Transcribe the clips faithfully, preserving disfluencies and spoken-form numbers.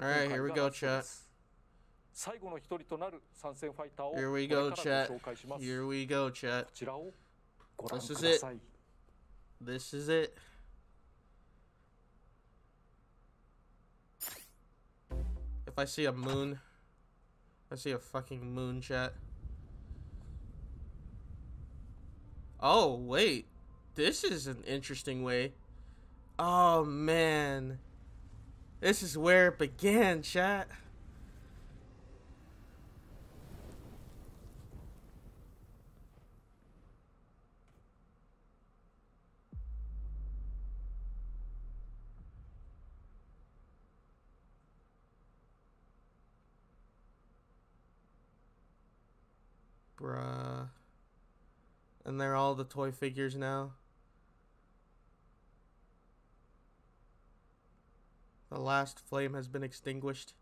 Alright, here we go, chat. Here we go, chat. Here we go, chat. This is it. This is it. If I see a moon, I see a fucking moon, chat. Oh, wait. This is an interesting way. Oh, man. This is where it began, chat. Bruh. And they're all the toy figures now. The last flame has been extinguished.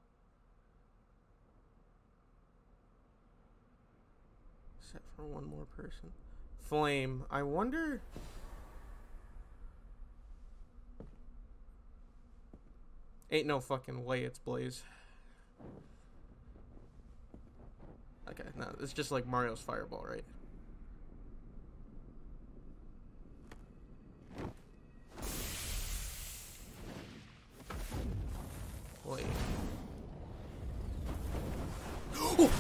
Except for one more person. Flame. I wonder... Ain't no fucking way it's Blaze. Okay, no, it's just like Mario's fireball, right? Wait. Oh!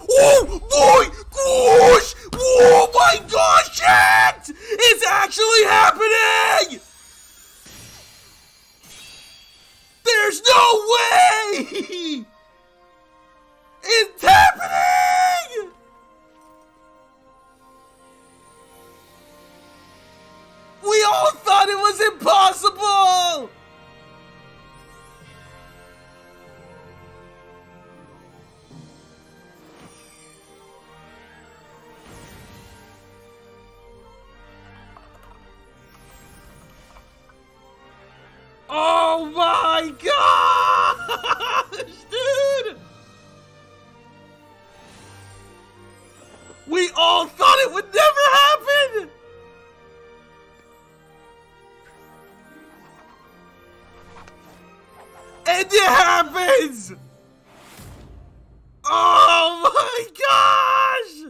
Oh my gosh! Oh my gosh, chat! It's actually happening! There's no way! It's happening! We all thought it was impossible! Oh my gosh, dude! We all thought it would never happen! And it happens! Oh my gosh!